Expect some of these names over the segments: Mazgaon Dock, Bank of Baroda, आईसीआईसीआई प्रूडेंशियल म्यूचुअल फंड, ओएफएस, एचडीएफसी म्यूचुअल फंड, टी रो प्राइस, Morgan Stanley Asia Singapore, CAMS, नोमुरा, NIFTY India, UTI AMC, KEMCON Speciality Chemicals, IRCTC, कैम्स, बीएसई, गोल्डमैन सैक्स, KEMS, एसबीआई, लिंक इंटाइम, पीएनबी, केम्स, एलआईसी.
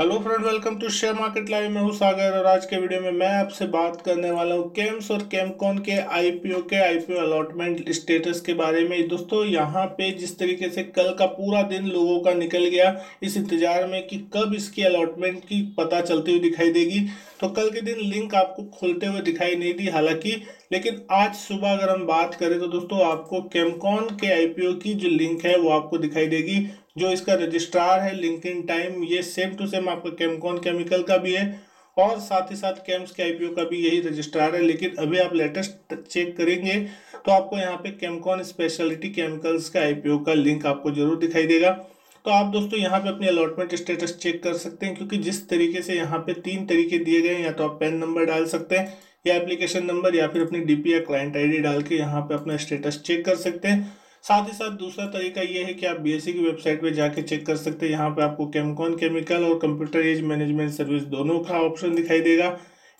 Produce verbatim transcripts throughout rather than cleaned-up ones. Hello friend, welcome to share market live. मैं हूं सागर और आज के वीडियो में मैं आपसे बात करने वाला हूं केम्स और केमकॉन के आईपीओ के आईपीओ अलॉटमेंट स्टेटस के बारे में। दोस्तों, यहां पे जिस तरीके से कल का पूरा दिन लोगों का निकल गया इस इंतजार में कि कब इसकी अलॉटमेंट की पता चलती हुई दिखाई देगी, तो कल के दिन लिंक आपको खोलते हुए दिखाई नहीं दी हालांकि, लेकिन आज सुबह अगर हम बात करें तो दोस्तों आपको केमकॉन के आईपीओ की जो लिंक है वो आपको दिखाई देगी। जो इसका रजिस्ट्रार है लिंक इंटाइम, ये सेम टू सेम आपका केमकॉन केमिकल का भी है और साथ ही साथ केम्स के आईपीओ का भी यही रजिस्ट्रार है। लेकिन अभी आप लेटेस्ट चेक करेंगे तो आपको यहाँ पे केमकॉन स्पेशलिटी केमिकल्स का आईपीओ का लिंक आपको जरूर दिखाई देगा। तो आप दोस्तों यहाँ पे अपनी अलॉटमेंट स्टेटस चेक कर सकते हैं, क्योंकि जिस तरीके से यहाँ पे तीन तरीके दिए गए हैं, या तो आप पैन नंबर डाल सकते हैं या एप्लीकेशन नंबर या फिर अपनी डीपी या क्लाइंट आईडी डाल के यहाँ पे अपना स्टेटस चेक कर सकते हैं। साथ ही साथ दूसरा तरीका ये है कि आप बीएसई की वेबसाइट पे जाके चेक कर सकते हैं। यहाँ पे आपको केमकॉन केमिकल और कंप्यूटर एज मैनेजमेंट सर्विस दोनों का ऑप्शन दिखाई देगा।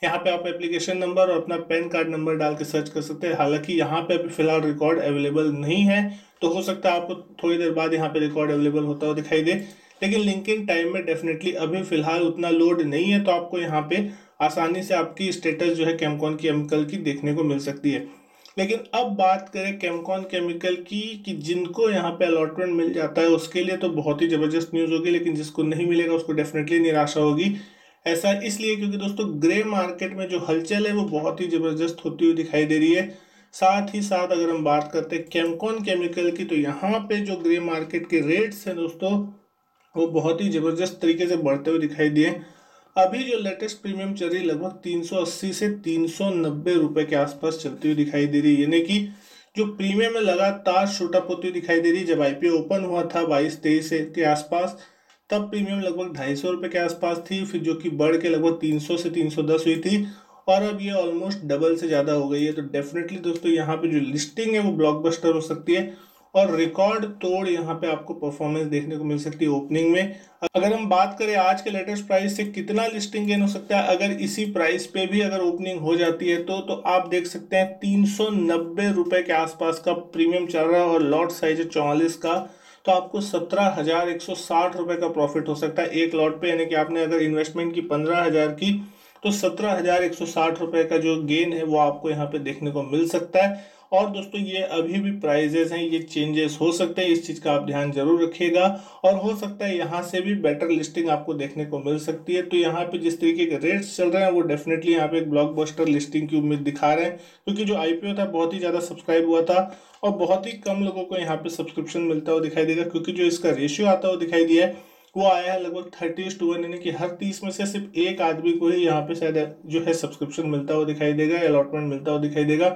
यहाँ पे आप एप्लीकेशन नंबर और अपना पैन कार्ड नंबर डाल के सर्च कर सकते हैं। हालांकि यहाँ पे अभी फिलहाल रिकॉर्ड अवेलेबल नहीं है, तो हो सकता है आपको थोड़ी देर बाद यहाँ पे रिकॉर्ड अवेलेबल होता हुआ दिखाई दे, लेकिन लिंकिंग टाइम में डेफिनेटली अभी फिलहाल उतना लोड नहीं है, तो आपको यहाँ पे आसानी से आपकी स्टेटस जो है केमकॉन केमिकल की देखने को मिल सकती है। लेकिन अब बात करें केमकॉन केमिकल की कि जिनको यहाँ पे अलॉटमेंट मिल जाता है उसके लिए तो बहुत ही ज़बरदस्त न्यूज़ होगी, लेकिन जिसको नहीं मिलेगा उसको डेफिनेटली निराशा होगी। ऐसा इसलिए क्योंकि दोस्तों ग्रे मार्केट में जो हलचल है वो बहुत ही ज़बरदस्त होती हुई दिखाई दे रही है। साथ ही साथ अगर हम बात करते हैं केमकॉन केमिकल की, तो यहाँ पे जो ग्रे मार्केट के रेट्स हैं दोस्तों वो बहुत ही ज़बरदस्त तरीके से बढ़ते हुए दिखाई दिए। अभी जो लेटेस्ट प्रीमियम चल रही लगभग तीन सौ अस्सी से तीन सौ नब्बे रुपए के आसपास चलती हुई दिखाई दे रही है, यानी कि जो प्रीमियम है लगातार शूटअप होती हुई दिखाई दे रही है। जब आईपीओ ओपन हुआ था बाईस तेईस के आसपास तब प्रीमियम लगभग ढाई सौ रुपये के आसपास थी, फिर जो कि बढ़ के लगभग तीन सौ से तीन सौ दस हुई थी और अब ये ऑलमोस्ट डबल से ज़्यादा हो गई है। तो डेफिनेटली दोस्तों यहाँ पर जो लिस्टिंग है वो ब्लॉकबस्टर हो सकती है और रिकॉर्ड तोड़ यहाँ पे आपको परफॉर्मेंस देखने को मिल सकती है ओपनिंग में। अगर हम बात करें आज के लेटेस्ट प्राइस से कितना लिस्टिंग गेन हो सकता है, अगर इसी प्राइस पे भी अगर ओपनिंग हो जाती है तो तो आप देख सकते हैं तीन सौ नब्बे रुपये के आसपास का प्रीमियम चल रहा है और लॉट साइज है चौवालीस का, तो आपको सत्रह हज़ार एक सौ साठ रुपये का प्रॉफिट हो सकता है एक लॉट पे। यानी कि आपने अगर इन्वेस्टमेंट की पंद्रह हज़ार की तो सत्रह हज़ार एक सौ साठ रुपये का जो गेन है वो आपको यहाँ पे देखने को मिल सकता है। और दोस्तों ये अभी भी प्राइजेस हैं, ये चेंजेस हो सकते हैं, इस चीज़ का आप ध्यान जरूर रखिएगा और हो सकता है यहाँ से भी बेटर लिस्टिंग आपको देखने को मिल सकती है। तो यहाँ पे जिस तरीके के रेट्स चल रहे हैं वो डेफिनेटली यहाँ पे एक ब्लॉकबस्टर लिस्टिंग की उम्मीद दिखा रहे हैं, क्योंकि जो आईपीओ था बहुत ही ज़्यादा सब्सक्राइब हुआ था और बहुत ही कम लोगों को यहाँ पर सब्सक्रिप्शन मिलता हुआ दिखाई देगा, क्योंकि जो इसका रेशियो आता हुआ दिखाई दिया है वो आया है लगभग थर्टीज टू वन, यानी कि हर तीस में से सिर्फ एक आदमी को ही यहाँ पे शायद जो है सब्सक्रिप्शन मिलता हुआ दिखाई देगा, अलॉटमेंट मिलता हुआ दिखाई देगा।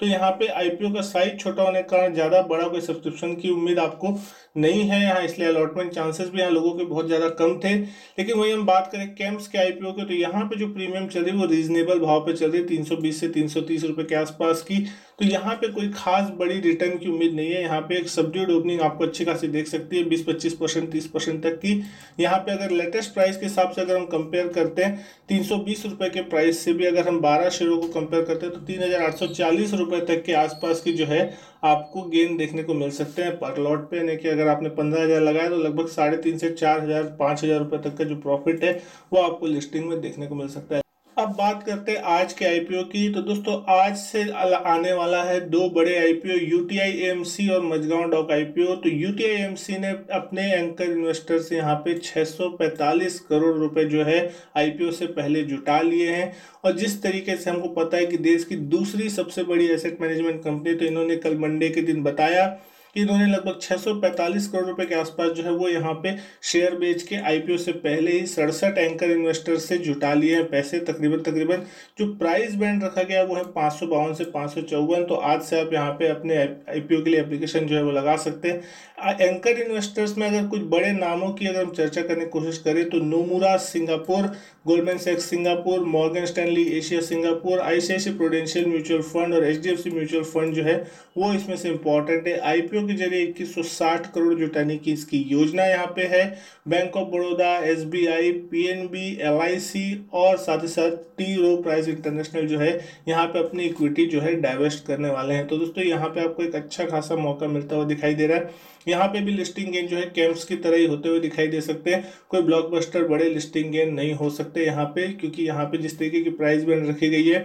तो यहाँ पे आईपीओ का साइज छोटा होने के कारण ज़्यादा बड़ा कोई सब्सक्रिप्शन की उम्मीद आपको नहीं है यहाँ, इसलिए अलॉटमेंट चांसेस भी यहाँ लोगों के बहुत ज़्यादा कम थे। लेकिन वही हम बात करें कैम्स के आईपीओ के, तो यहाँ पे जो प्रीमियम चल रही है वो रीजनेबल भाव पे चल रही है तीन सौ बीस से तीन सौ तीस रुपये के आसपास की, तो यहाँ पे कोई खास बड़ी रिटर्न की उम्मीद नहीं है। यहाँ पे एक सब्ड्यूड ओपनिंग आपको अच्छी खासी देख सकती है बीस पच्चीस परसेंट तीस परसेंट तक की। यहाँ पे अगर लेटेस्ट प्राइस के हिसाब से अगर हम कंपेयर करते हैं तीन सौ बीस रुपये के प्राइस से भी अगर हम बारह शेयरों को कंपेयर करते हैं तो तीन हज़ार आठ सौ चालीस रुपये तक के आसपास की जो है आपको गेन देखने को मिल सकते हैं पर लॉट पे। यानी कि अगर आपने पंद्रह हज़ार लगाया तो लगभग साढ़े तीन से चार हज़ार पाँच हज़ार रुपये तक का जो प्रॉफिट है वो आपको लिस्टिंग में देखने को मिल सकता है। अब बात करते हैं आज के आईपीओ की, तो दोस्तों आज से आने वाला है दो बड़े आईपीओ यूटीआई एएमसी और मजगांव डॉक आईपीओ। तो यूटीआई एएमसी ने अपने एंकर इन्वेस्टर से यहाँ पे छह सौ पैंतालीस करोड़ रुपए जो है आईपीओ से पहले जुटा लिए हैं, और जिस तरीके से हमको पता है कि देश की दूसरी सबसे बड़ी एसेट मैनेजमेंट कंपनी, तो इन्होंने कल मंडे के दिन बताया कि इन्होंने लगभग छह सौ पैंतालीस करोड़ रुपए के आसपास जो है वो यहाँ पे शेयर बेच के आईपीओ से पहले ही सड़सठ एंकर इन्वेस्टर से जुटा लिए हैं पैसे। तकरीबन तकरीबन जो प्राइस बैंड रखा गया वो है पाँच सौ बावन से पाँच सौ चौवन, तो आज से आप यहाँ पे अपने आईपीओ के लिए एप्लीकेशन जो है वो लगा सकते हैं। एंकर इन्वेस्टर्स में अगर कुछ बड़े नामों की अगर हम चर्चा करने की कोशिश करें तो नोमुरा सिंगापुर गोल्डमैन सैक्स Singapore, Morgan Stanley Asia Singapore, आईसीआईसीआई प्रूडेंशियल म्यूचुअल फंड और एचडीएफसी म्यूचुअल फंड जो है वो इसमें से इंपॉर्टेंट है। आईपीओ के जरिए इक्कीस सौ साठ करोड़ जुटाने की इसकी योजना यहाँ पे है। Bank of Baroda, एसबीआई, पीएनबी, एलआईसी और साथ ही साथ टी रो प्राइस इंटरनेशनल जो है यहाँ पे अपनी इक्विटी जो है डाइवेस्ट करने वाले हैं। तो दोस्तों यहाँ पे आपको एक अच्छा खासा मौका मिलता हुआ दिखाई दे रहा है। यहाँ पे भी लिस्टिंग गेन जो है कैम्स की तरह ही होते हुए दिखाई दे सकते हैं। कोई ब्लॉकबस्टर बड़े लिस्टिंग गेन नहीं हो सकते यहाँ पे, क्योंकि यहाँ पे जिस तरीके की प्राइस बैंड रखी गई है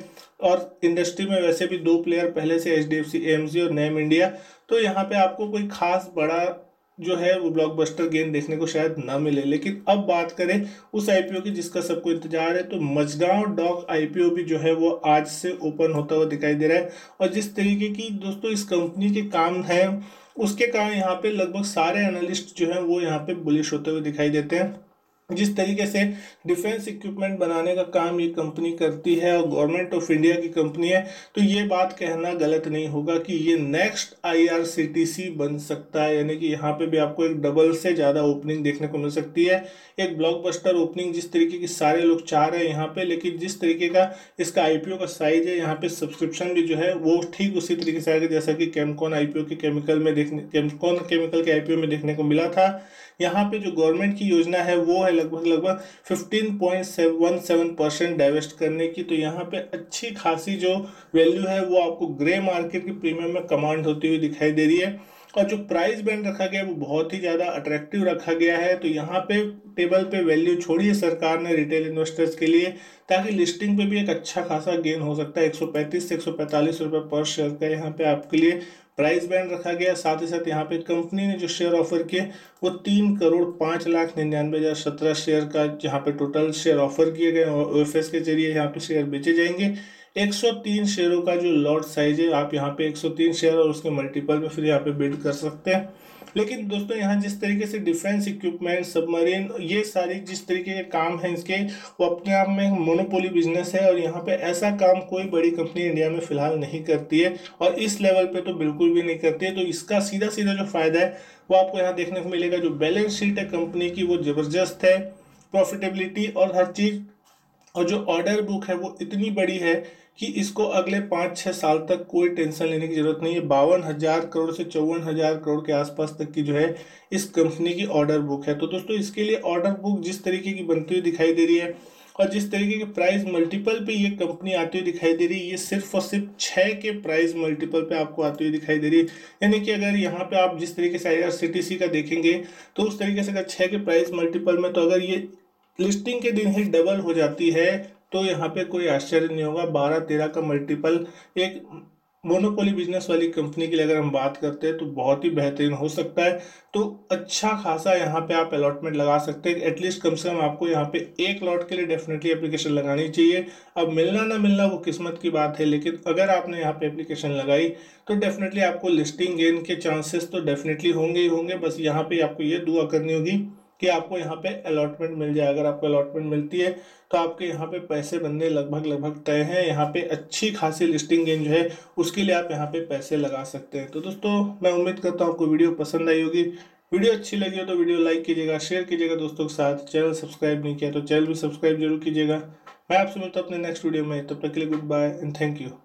और इंडस्ट्री में वैसे भी दो प्लेयर पहले से एचडीएफसी एएमसी और नेम इंडिया, तो यहाँ पे आपको कोई खास बड़ा जो है वो ब्लॉकबस्टर गेन देखने को शायद ना मिले। लेकिन अब बात करें उस आईपीओ की जिसका सबको इंतजार है, तो मजगांव डॉक आईपीओ भी जो है वो आज से ओपन होता हुआ दिखाई दे रहा है। और जिस तरीके की दोस्तों इस कंपनी के काम है उसके कारण यहाँ पे लगभग सारे एनालिस्ट जो हैं वो यहाँ पे बुलिश होते हुए दिखाई देते हैं। जिस तरीके से डिफेंस इक्विपमेंट बनाने का काम ये कंपनी करती है और गवर्नमेंट ऑफ इंडिया की कंपनी है, तो ये बात कहना गलत नहीं होगा कि ये नेक्स्ट आईआरसीटीसी बन सकता है। यानी कि यहाँ पे भी आपको एक डबल से ज़्यादा ओपनिंग देखने को मिल सकती है। एक ब्लॉकबस्टर ओपनिंग जिस तरीके की सारे लोग चाह रहे हैं यहाँ पे, लेकिन जिस तरीके का इसका आईपीओ का साइज है यहाँ पे सब्सक्रिप्शन भी जो है वो ठीक उसी तरीके से आएगा जैसा कि केमकॉन आईपीओ के केमिकल में देखने केमकॉन केमिकल के आईपीओ में देखने को मिला था। यहाँ पे जो गवर्नमेंट की योजना है वो है लगभग लगभग पंद्रह पॉइंट सत्रह परसेंट डाइवेस्ट करने की। तो यहाँ पे अच्छी खासी जो वैल्यू है वो आपको ग्रे मार्केट की प्रीमियम में कमांड होती हुई दिखाई दे रही है। और जो प्राइस बैंड रखा गया है वो बहुत ही ज़्यादा अट्रैक्टिव रखा गया है। तो यहाँ पे टेबल पे वैल्यू छोड़ी है सरकार ने रिटेल इन्वेस्टर्स के लिए, ताकि लिस्टिंग पे भी एक अच्छा खासा गेन हो सकता है। एक सौ पैंतीस से एक सौ पैंतालीस रुपये पर शेयर का यहाँ पे आपके लिए प्राइस बैंड रखा गया। साथ ही साथ यहाँ पे कंपनी ने जो शेयर ऑफर किए वो तीन करोड़ पाँच लाख निन्यानवे हज़ार सत्रह शेयर का जहाँ पे टोटल शेयर ऑफर किए गए और ओएफएस के जरिए यहाँ पे शेयर बेचे जाएंगे। एक सौ तीन शेयरों का जो लॉट साइज है, आप यहाँ पे एक सौ तीन शेयर और उसके मल्टीपल में फिर यहाँ पे बिड कर सकते हैं। लेकिन दोस्तों यहाँ जिस तरीके से डिफेंस इक्विपमेंट, सबमरीन, ये सारी जिस तरीके के काम हैं इसके, वो अपने आप में मोनोपोली बिजनेस है और यहाँ पे ऐसा काम कोई बड़ी कंपनी इंडिया में फिलहाल नहीं करती है और इस लेवल पे तो बिल्कुल भी नहीं करती है। तो इसका सीधा सीधा जो फायदा है वो आपको यहाँ देखने को मिलेगा। जो बैलेंस शीट है कंपनी की वो ज़बरदस्त है, प्रॉफिटेबिलिटी और हर चीज़, और जो ऑर्डर बुक है वो इतनी बड़ी है कि इसको अगले पाँच छः साल तक कोई टेंशन लेने की ज़रूरत नहीं है। बावन हज़ार करोड़ से चौवन हज़ार करोड़ के आसपास तक की जो है इस कंपनी की ऑर्डर बुक है। तो दोस्तों इसके लिए ऑर्डर बुक जिस तरीके की बनती हुई दिखाई दे रही है और जिस तरीके के प्राइस मल्टीपल पे ये कंपनी आती हुई दिखाई दे रही है, ये सिर्फ और सिर्फ छः के प्राइस मल्टीपल पे आपको आती हुई दिखाई दे रही है। यानी कि अगर यहाँ पे आप जिस तरीके से आईआरसीटीसी का देखेंगे तो उस तरीके से अगर छः के प्राइस मल्टीपल में, तो अगर ये लिस्टिंग के दिन ही डबल हो जाती है तो यहाँ पे कोई आश्चर्य नहीं होगा। बारह तेरह का मल्टीपल एक मोनोपोली बिजनेस वाली कंपनी के लिए अगर हम बात करते हैं तो बहुत ही बेहतरीन हो सकता है। तो अच्छा खासा यहाँ पे आप अलॉटमेंट लगा सकते हैं। एटलीस्ट कम से कम आपको यहाँ पे एक लॉट के लिए डेफिनेटली एप्लीकेशन लगानी चाहिए। अब मिलना ना मिलना वो किस्मत की बात है, लेकिन अगर आपने यहाँ पे एप्लीकेशन लगाई तो डेफिनेटली आपको लिस्टिंग गेन के चांसेस तो डेफिनेटली होंगे ही होंगे। बस यहाँ पर आपको ये दुआ करनी होगी कि आपको यहाँ पे अलॉटमेंट मिल जाए। अगर आपको अलॉटमेंट मिलती है तो आपके यहाँ पे पैसे बनने लगभग लगभग तय हैं। यहाँ पे अच्छी खासी लिस्टिंग गेन जो है उसके लिए आप यहाँ पे पैसे लगा सकते हैं। तो दोस्तों मैं उम्मीद करता हूँ आपको वीडियो पसंद आई होगी। वीडियो अच्छी लगी हो तो वीडियो लाइक कीजिएगा, शेयर कीजिएगा दोस्तों के साथ। चैनल सब्सक्राइब नहीं किया तो चैनल भी सब्सक्राइब जरूर कीजिएगा। मैं आपसे मिलता हूँ अपने नेक्स्ट वीडियो में, तब तक के लिए goodbye and thank you.